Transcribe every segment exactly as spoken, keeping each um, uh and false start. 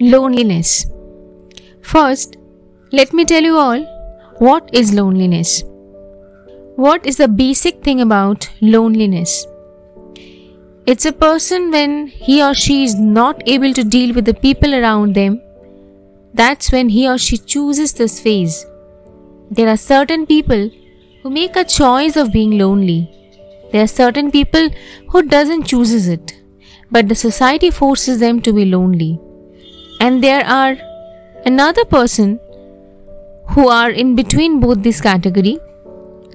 loneliness. First, let me tell you all, what is loneliness? What is the basic thing about loneliness? It's a person when he or she is not able to deal with the people around them. That's when he or she chooses this phase. There are certain people who make a choice of being lonely. There are certain people who doesn't chooses it, but the society forces them to be lonely. And there are another person who are in between both this category.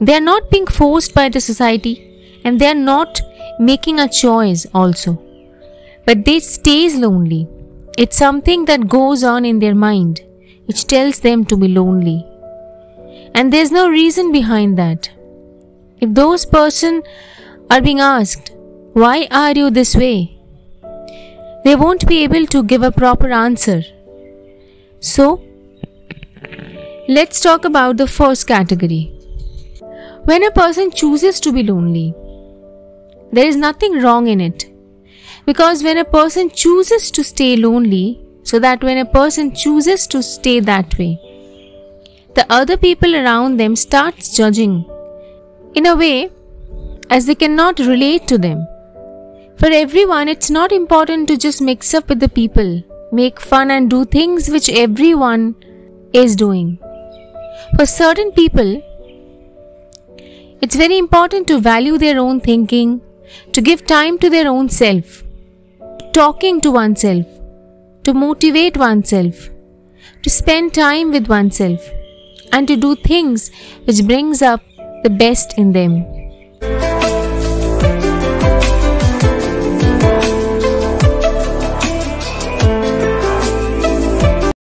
They are not being forced by the society and they are not making a choice also, but they stays lonely. It's something that goes on in their mind which tells them to be lonely, and there's no reason behind that. If those person are being asked, why are you this way? They won't be able to give a proper answer. So let's talk about the first category. When a person chooses to be lonely, there is nothing wrong in it, because when a person chooses to stay lonely, so that when a person chooses to stay that way, the other people around them starts judging in a way as they cannot relate to them. For everyone, it's not important to just mix up with the people, make fun and do things which everyone is doing. For certain people, it's very important to value their own thinking, to give time to their own self, talking to oneself, to motivate oneself, to spend time with oneself, and to do things which brings up the best in them.